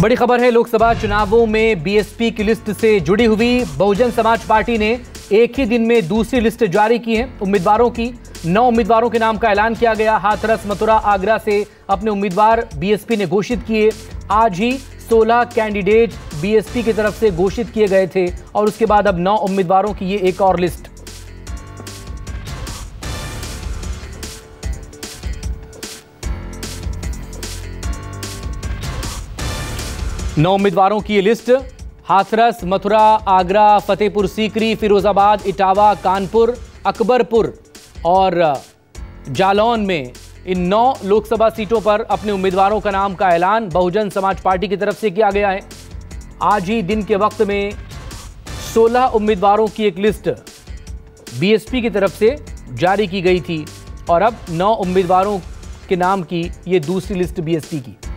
बड़ी खबर है लोकसभा चुनावों में बीएसपी की लिस्ट से जुड़ी हुई। बहुजन समाज पार्टी ने एक ही दिन में दूसरी लिस्ट जारी की है। उम्मीदवारों की 9 उम्मीदवारों के नाम का ऐलान किया गया। हाथरस, मथुरा, आगरा से अपने उम्मीदवार बीएसपी ने घोषित किए। आज ही 16 कैंडिडेट बीएसपी की तरफ से घोषित किए गए थे और उसके बाद अब 9 उम्मीदवारों की ये एक और लिस्ट। उम्मीदवारों की ये लिस्ट हाथरस, मथुरा, आगरा, फतेहपुर सीकरी, फिरोजाबाद, इटावा, कानपुर, अकबरपुर और जालौन में इन 9 लोकसभा सीटों पर अपने उम्मीदवारों का नाम का ऐलान बहुजन समाज पार्टी की तरफ से किया गया है। आज ही दिन के वक्त में 16 उम्मीदवारों की एक लिस्ट बीएसपी की तरफ से जारी की गई थी और अब 9 उम्मीदवारों के नाम की ये दूसरी लिस्ट बीएसपी की।